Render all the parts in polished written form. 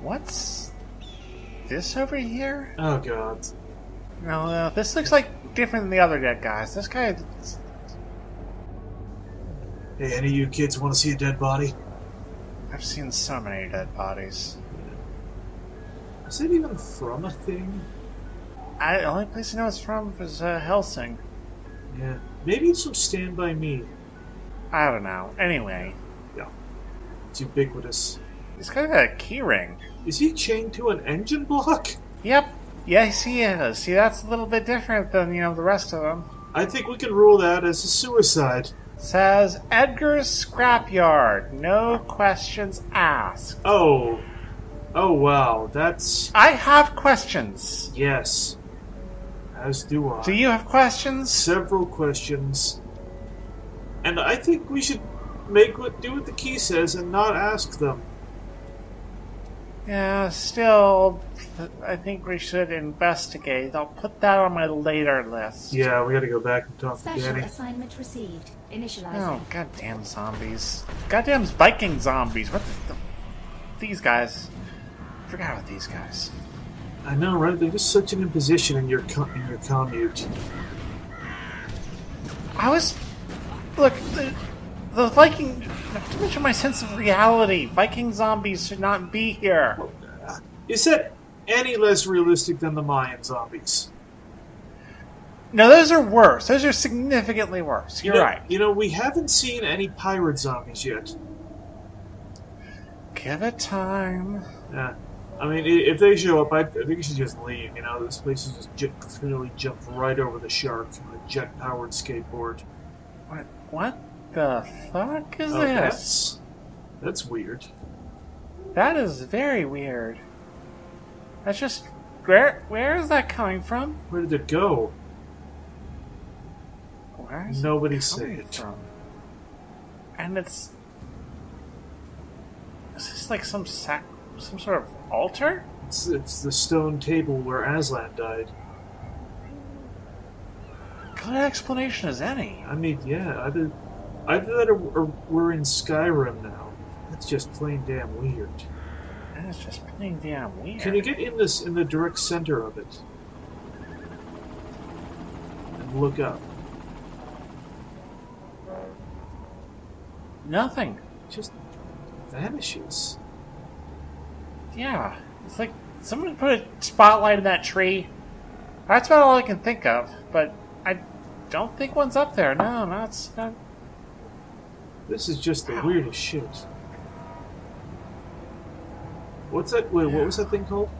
What's this over here? Oh, God. No, this looks like different than the other dead guys. This guy... Hey, any of you kids want to see a dead body? I've seen so many dead bodies. Is it even from a thing? The only place I know it's from is Helsing. Yeah. Maybe it's from Stand By Me. I don't know. Anyway. Yeah. It's ubiquitous. He's got a key ring. Is he chained to an engine block? Yep. Yes, he is. See, that's a little bit different than, you know, the rest of them. I think we can rule that as a suicide. Says Edgar's Scrapyard. No questions asked. Oh. Oh, wow. That's... I have questions. Yes. As do I. Do you have questions? Several questions. And I think we should do what the key says and not ask them. Yeah, still, I think we should investigate. I'll put that on my later list. Yeah, we gotta go back and talk to Danny. Assignment received. Initializing. Oh, goddamn zombies. Goddamn Viking zombies. What the... These guys. I forgot about these guys. I know, right? They're just such an imposition in your commute. I was... Look, the Viking... Not to mention my sense of reality. Viking zombies should not be here. Well, is that any less realistic than the Mayan zombies? No, those are worse. Those are significantly worse. You're right. You know, we haven't seen any pirate zombies yet. Give it time. Yeah. I mean, if they show up, I think you should just leave. You know, this place is just clearly jumped right over the shark from a jet-powered skateboard. What the fuck is this? That's weird. That is very weird. That's just... Where is that coming from? Where did it go? Where is Nobody said it. From? And it's... Is this like some sack... Some sort of altar? It's the stone table where Aslan died. Good explanation as any. I mean, yeah, either that or we're in Skyrim now. That's just plain damn weird. That's just plain damn weird. Can you get in the direct center of it? And look up. Nothing. Just vanishes. Yeah, it's like someone put a spotlight in that tree. That's about all I can think of, but I don't think one's up there. No, it's not. This is just the weirdest shit. What's that? Wait, what was that thing called?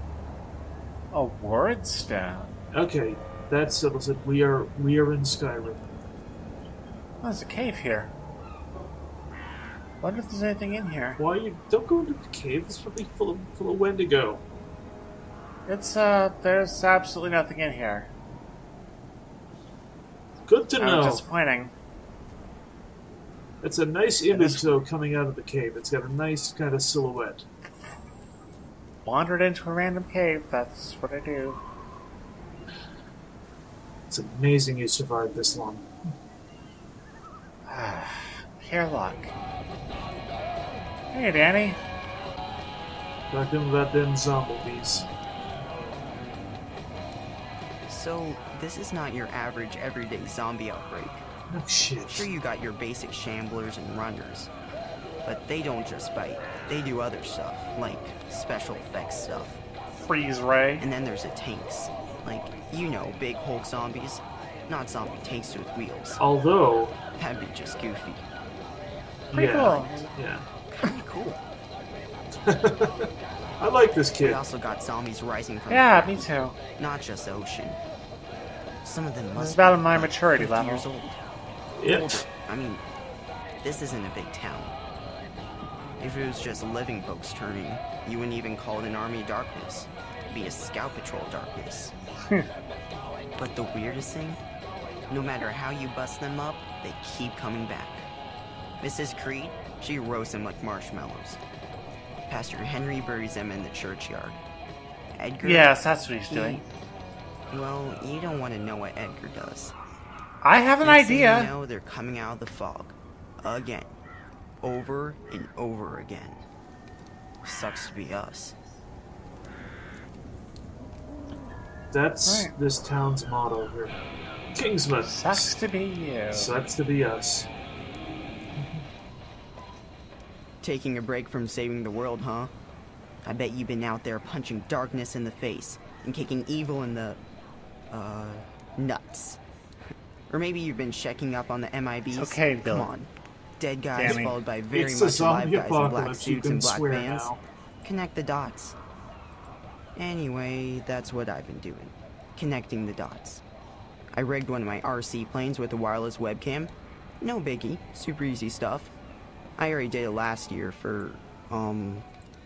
A word stone. Okay, that settles it. We are in Skyrim. Oh, there's a cave here. I wonder if there's anything in here. Why don't go into the cave? It's probably full of Wendigo. It's there's absolutely nothing in here. Good to know. Disappointing. It's a nice image though coming out of the cave. It's got a nice kind of silhouette. Wandered into a random cave. That's what I do. It's amazing you survived this long. Hairlock. Hey, Danny. Talk to him about them zombies. So, this is not your average everyday zombie outbreak. No shit. Sure, you got your basic shamblers and runners. But they don't just bite. They do other stuff, like special effects stuff. Freeze ray. And then there's the tanks. Like, you know, big Hulk zombies. Not zombie tanks with wheels. Although... That'd be just goofy. Pretty cool. Yeah. Kinda cool. I like this kid. We also got zombies rising from the ground. Yeah, me too. Not just the ocean. Some of them must be about my maturity level. Years old. Yep. I mean, this isn't a big town. If it was just living folks turning, you wouldn't even call it an army of darkness. It'd be a scout patrol darkness. But the weirdest thing, no matter how you bust them up, they keep coming back. Mrs. Creed, she roasts them like marshmallows. Pastor Henry buries them in the churchyard. Edgar... Yes, that's what he's doing. Well, you don't want to know what Edgar does. I have an idea. You know they're coming out of the fog. Again. Over and over again. Sucks to be us. That's right. This town's motto here. Kingsman. Sucks to be you. Sucks to be us. Taking a break from saving the world, huh? I bet you've been out there punching darkness in the face and kicking evil in the... nuts. Or maybe you've been checking up on the MIBs. Okay, Bill. Come on. Dead guys followed by very much alive guys in black suits and black vans. Connect the dots. Anyway, that's what I've been doing. Connecting the dots. I rigged one of my RC planes with a wireless webcam. No biggie. Super easy stuff. I already did it last year for,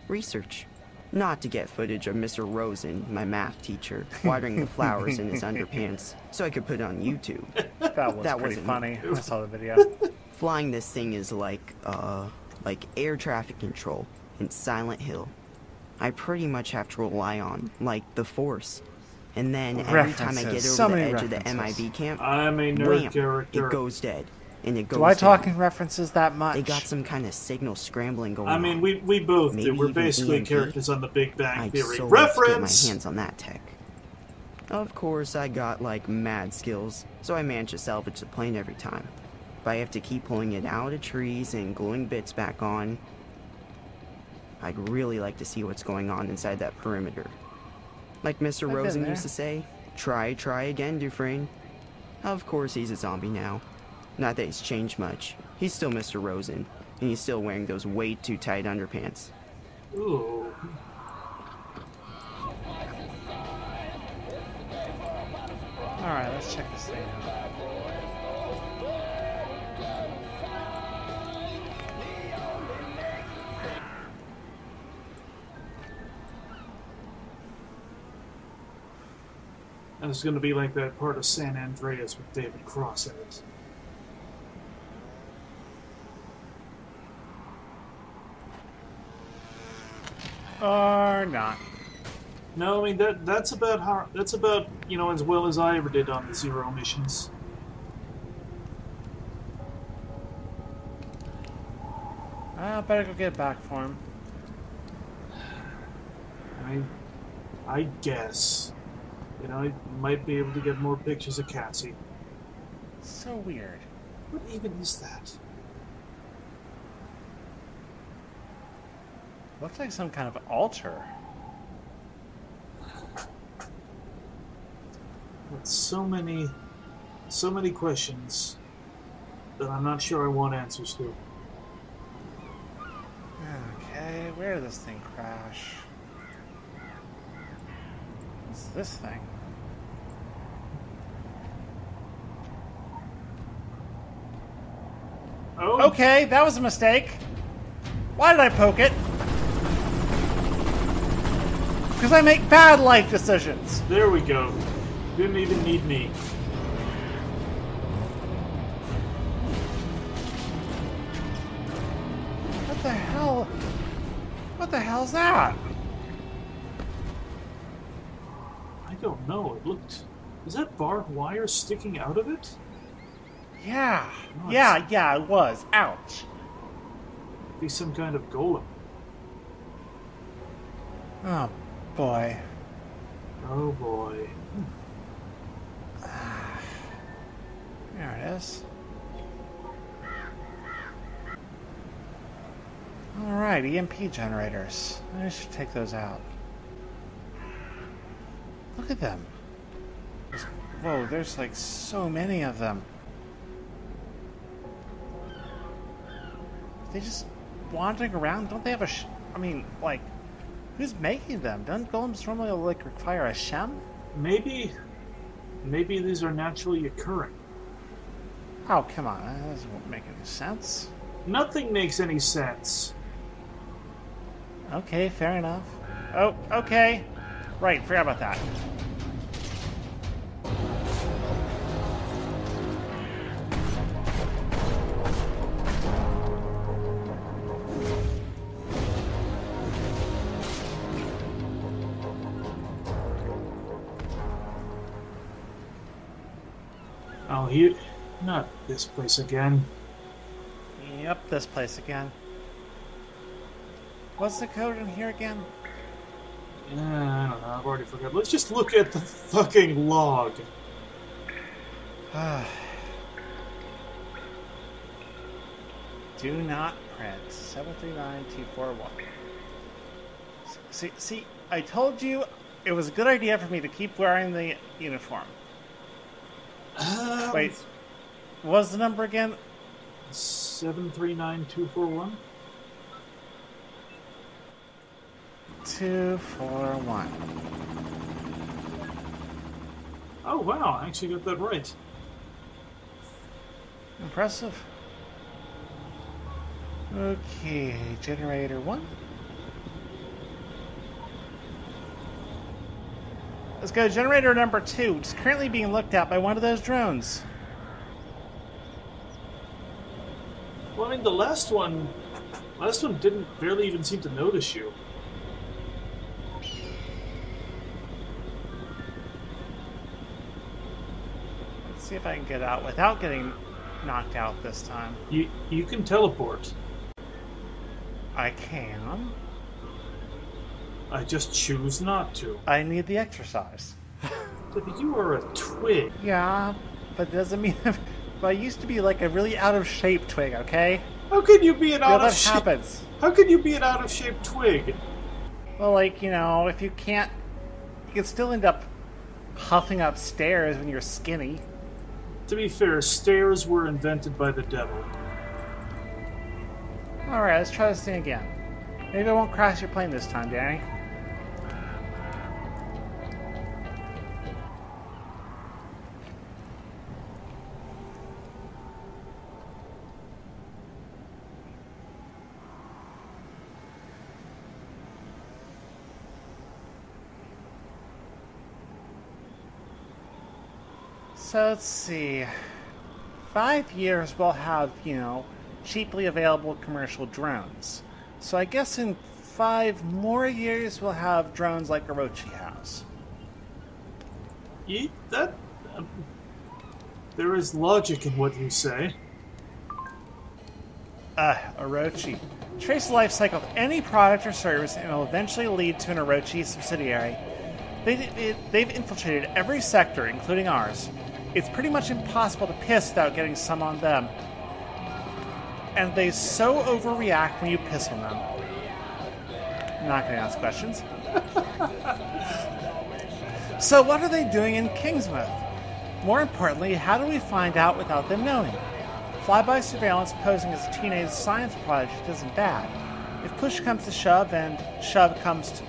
research. Not to get footage of Mr. Rosen, my math teacher, watering the flowers in his underpants so I could put it on YouTube. That was pretty funny. I saw the video. Flying this thing is like air traffic control in Silent Hill. I pretty much have to rely on, like, the Force. And then every time I get over the edge of the MIB camp, wham, it goes dead. And it goes Do I talk in references that much? They got some kind of signal scrambling going on. I mean, we both do. We're basically characters on the Big Bang Theory. Reference! Get my hands on that tech. Of course, I got, like, mad skills, so I managed to salvage the plane every time. But I have to keep pulling it out of trees and gluing bits back on. I'd really like to see what's going on inside that perimeter. Like Mr. Rosen used to say, try again, Dufresne. Of course, he's a zombie now. Not that he's changed much. He's still Mr. Rosen, and he's still wearing those way too tight underpants. Ooh. Alright, let's check this thing out. And it's going to be like that part of San Andreas with David Cross in it. Or not. No, I mean that's about how you know, as well as I ever did on the Zero missions. I better go get back for him. I guess. You know, I might be able to get more pictures of Cassie. So weird. What even is that? Looks like some kind of altar. With so many questions that I'm not sure I want answers to. Okay, where did this thing crash? What's this thing? Oh. Okay, that was a mistake. Why did I poke it? Because I make bad life decisions. There we go. Didn't even need me. What the hell? What the hell's that? I don't know. It looked... Is that barbed wire sticking out of it? Yeah. Nice. Yeah, it was. Ouch. It'd be some kind of golem. Oh, boy. Oh boy. There it is. Alright, EMP generators. I should take those out. Look at them. Whoa, there's like so many of them. Are they just wandering around? Don't they have a I mean, like... Who's making them? Don't golems normally like require a shem? Maybe these are naturally occurring. Oh, come on. That doesn't make any sense. Nothing makes any sense. Okay, fair enough. Oh, okay. Right, forgot about that. You, not this place again. Yep, this place again. What's the code in here again? I don't know. I've already forgot. Let's just look at the fucking log. Do not print 739241. See, I told you it was a good idea for me to keep wearing the uniform. Wait, what was the number again? 739241. 241. Oh wow! I actually got that right. Impressive. Okay, generator one. Let's go to generator number two, which is currently being looked at by one of those drones. Well, I mean, the last one didn't barely even seem to notice you. Let's see if I can get out without getting knocked out this time. You can teleport. I can. I just choose not to. I need the exercise. But you are a twig. Yeah, but doesn't mean... But I used to be like a really out-of-shape twig, okay? How could you be an out-of-shape... that happens. How could you be an out-of-shape twig? Well, like, you know, if you can't... You can still end up huffing up stairs when you're skinny. To be fair, stairs were invented by the devil. Alright, let's try this thing again. Maybe I won't crash your plane this time, Danny. So let's see, 5 years we'll have, you know, cheaply available commercial drones. So I guess in 5 more years we'll have drones like Orochi has. There is logic in what you say. Orochi. Trace the life cycle of any product or service and it will eventually lead to an Orochi subsidiary. They've infiltrated every sector, including ours. It's pretty much impossible to piss without getting some on them. And they so overreact when you piss on them. I'm not going to ask questions. So what are they doing in Kingsmouth? More importantly, how do we find out without them knowing? Fly-by surveillance posing as a teenage science project isn't bad. If push comes to shove and shove comes to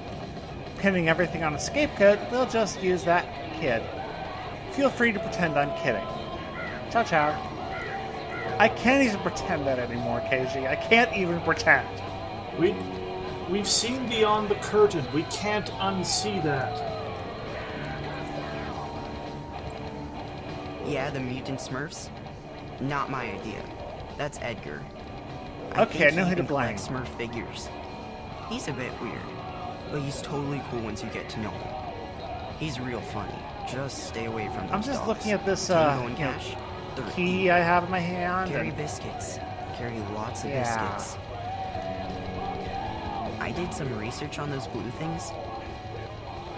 pinning everything on a scapegoat, they'll just use that kid. Feel free to pretend I'm kidding. Ciao, ciao. I can't even pretend that anymore, KG. I can't even pretend. We've seen beyond the curtain. We can't unsee that. Yeah, the mutant Smurfs? Not my idea. That's Edgar. Okay, I know who to blame. Smurf figures. He's a bit weird, but he's totally cool once you get to know him. He's real funny. Just stay away from them. I'm just looking at this cash, key I have in my hand. Carry biscuits. Carry lots of biscuits. I did some research on those blue things.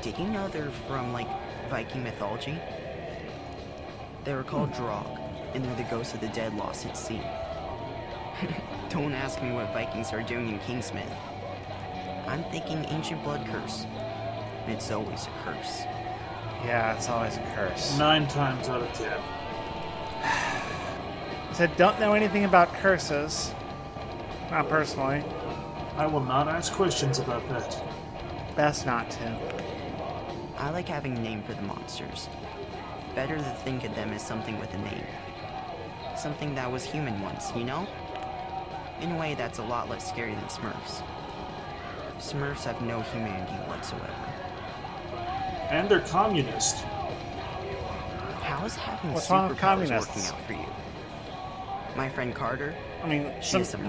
Did you know they're from, like, Viking mythology? They were called draugr, and they're the ghosts of the dead lost at sea. Don't ask me what Vikings are doing in Kingsmouth. I'm thinking ancient blood curse. It's always a curse. Yeah, it's always a curse. 9 times out of 10. I said, don't know anything about curses. Not personally. I will not ask questions about that. Best not to. I like having a name for the monsters. Better to think of them as something with a name. Something that was human once, you know? In a way, that's a lot less scary than Smurfs. Smurfs have no humanity whatsoever. And they're communist. How is having superpowers working out for you? My friend Carter. I mean,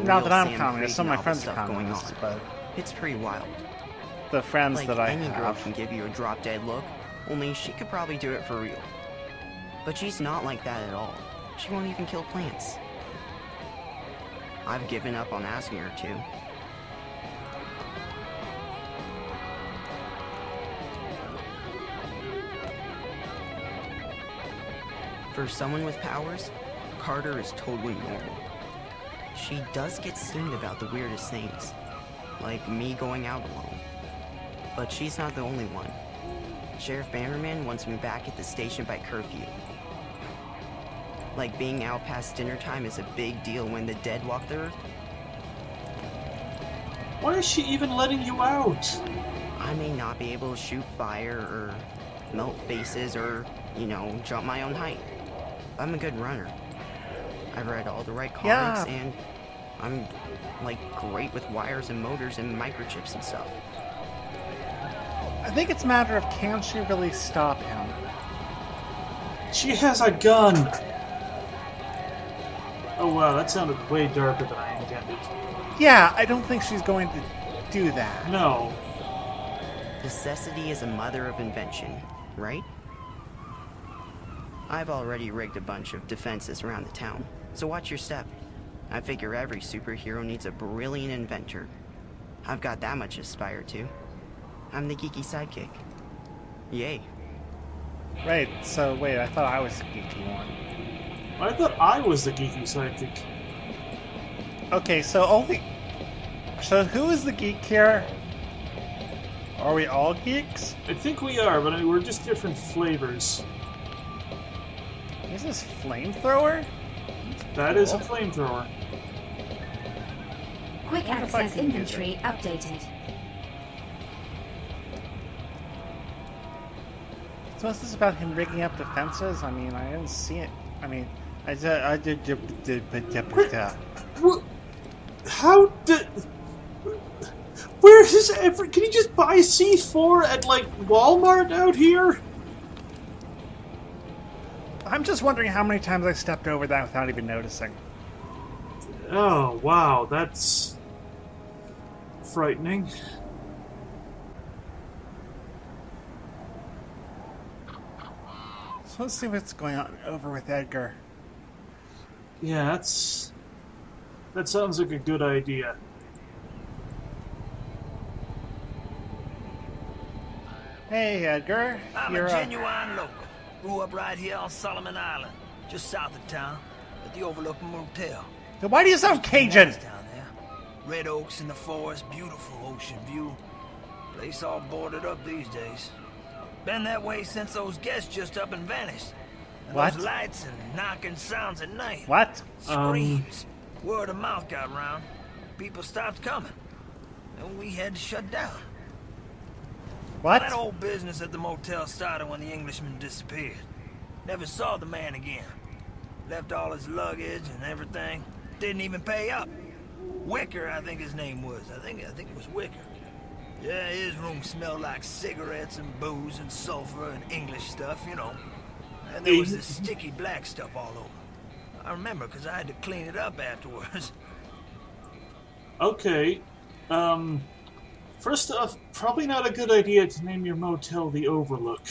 not that I'm communist. Some of my friends are communists, but it's pretty wild. The friends that I have. Any girl can give you a drop dead look. Only she could probably do it for real. But she's not like that at all. She won't even kill plants. I've given up on asking her to. For someone with powers, Carter is totally normal. She does get seen about the weirdest things, like me going out alone. But she's not the only one. Sheriff Bannerman wants me back at the station by curfew. Like being out past dinner time is a big deal when the dead walk the earth. Why is she even letting you out? I may not be able to shoot fire or melt faces or, you know, jump my own height. I'm a good runner. I've read all the right comics, and I'm, like, great with wires and motors and microchips and stuff. I think it's a matter of, can she really stop him? She has a gun! Oh wow, that sounded way darker than I intended. Yeah, I don't think she's going to do that. No. Necessity is a mother of invention, right? I've already rigged a bunch of defenses around the town, so watch your step. I figure every superhero needs a brilliant inventor. I've got that much to aspire to. I'm the geeky sidekick. Yay. Right, so wait, I thought I was the geeky one. I thought I was the geeky sidekick. Okay, so only... So who is the geek here? Are we all geeks? I think we are, but we're just different flavors. Is this flamethrower? That is a flamethrower. Quick access inventory updated. So is this about him rigging up defenses? I mean, I didn't see it. I mean, how did? Where is every? Can you just buy C4 at like Walmart out here? I'm just wondering how many times I stepped over that without even noticing. Oh wow, that's frightening. Let's see what's going on over with Edgar. Yeah, that sounds like a good idea. Hey, Edgar. I'm a genuine local. Grew up right here on Solomon Island, just south of town, at the Overlook Motel. Now, why do you sound Cajun? Down there. Red oaks in the forest, beautiful ocean view. Place all boarded up these days. Been that way since those guests just up and vanished. And what? Those lights and knocking sounds at night. What? Screams. Word of mouth got around. People stopped coming. And we had to shut down. What? That old business at the motel started when the Englishman disappeared. Never saw the man again. Left all his luggage and everything. Didn't even pay up. Wicker, I think his name was. I think it was Wicker. Yeah, his room smelled like cigarettes and booze and sulfur and English stuff, you know. And there was this sticky black stuff all over. I remember because I had to clean it up afterwards. Okay. First off, probably not a good idea to name your motel the Overlook.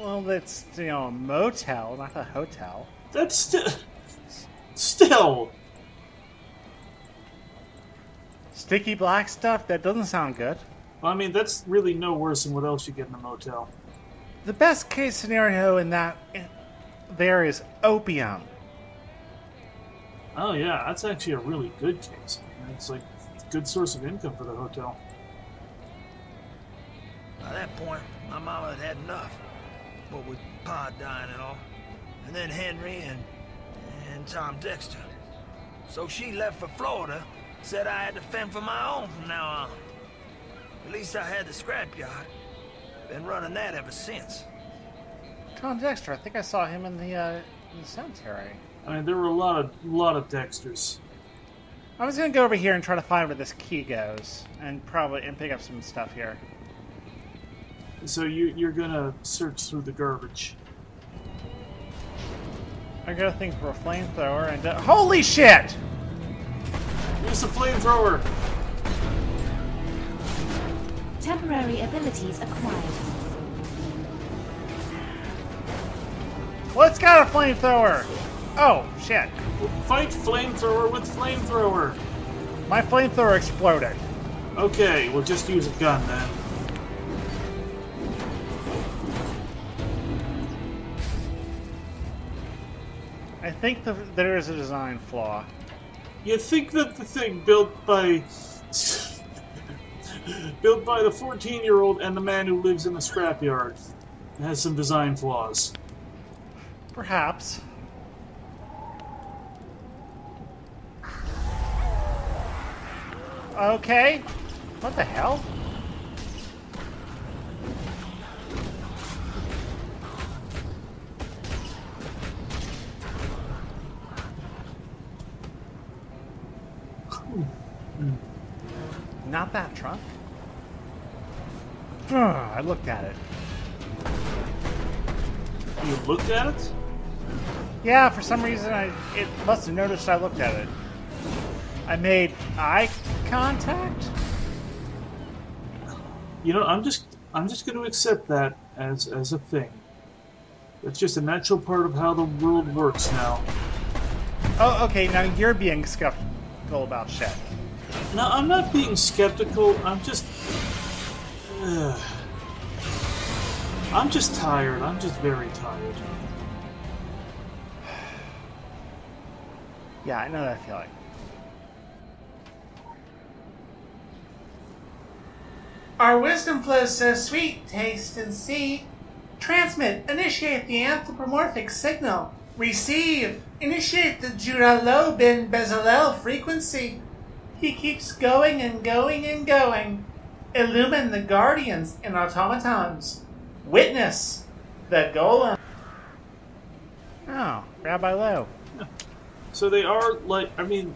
Well, it's, you know, a motel, not a hotel. That's still... Sticky black stuff? That doesn't sound good. Well, I mean, that's really no worse than what else you get in a motel. The best case scenario in that there is opium. Oh, yeah. That's actually a really good case. I mean, it's like a good source of income for the hotel. By that point, my mama had enough. But with Pa dying and all. And then Henry and Tom Dexter. So she left for Florida... Said I had to fend for my own from now on. At least I had the scrapyard. Been running that ever since. Tom Dexter, I think I saw him in the cemetery. I mean, there were a lot of Dexters. I was gonna go over here and try to find where this key goes, and pick up some stuff here. So you're gonna search through the garbage. I got a thing for a flamethrower and holy shit! Use the flamethrower! Temporary abilities acquired. Well, it's got a flamethrower! Oh, shit. Fight flamethrower with flamethrower! My flamethrower exploded. Okay, we'll just use a gun then. I think there is a design flaw. You think that the thing built by the 14-year-old and the man who lives in the scrapyard has some design flaws. Perhaps. Okay. What the hell? Not that truck. I looked at it. You looked at it? Yeah, for some reason it must have noticed I looked at it. I made eye contact. You know, I'm just going to accept that as a thing. That's just a natural part of how the world works now. Oh, okay. Now you're being skeptical about shit. No, I'm not being skeptical. I'm just tired. I'm just very tired. Yeah, I know that feeling. Our wisdom flows so sweet, taste and see. Transmit, initiate the anthropomorphic signal. Receive, initiate the Judah Loben Bezalel frequency. He keeps going and going and going. Illumine the guardians and automatons. Witness the golem. Oh, Rabbi Low. So they are like, I mean,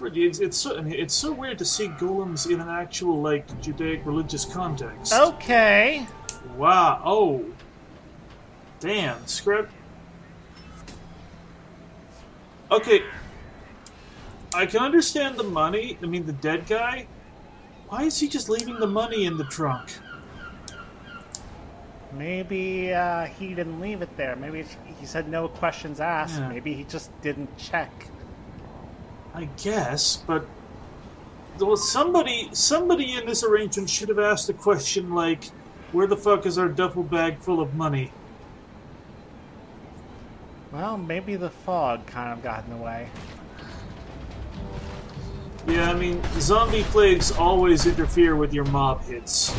it's so weird to see golems in an actual like Judaic religious context. Okay. Wow. Oh. Damn. Script. Okay. I can understand the money. I mean, the dead guy. Why is he just leaving the money in the trunk? Maybe he didn't leave it there. Maybe he said no questions asked. Yeah. Maybe he just didn't check. I guess, but well, somebody in this arrangement should have asked a question like, "Where the fuck is our duffel bag full of money?" Well, maybe the fog kind of got in the way. Yeah, I mean, zombie plagues always interfere with your mob hits.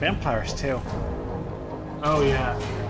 Vampires, too. Oh, yeah.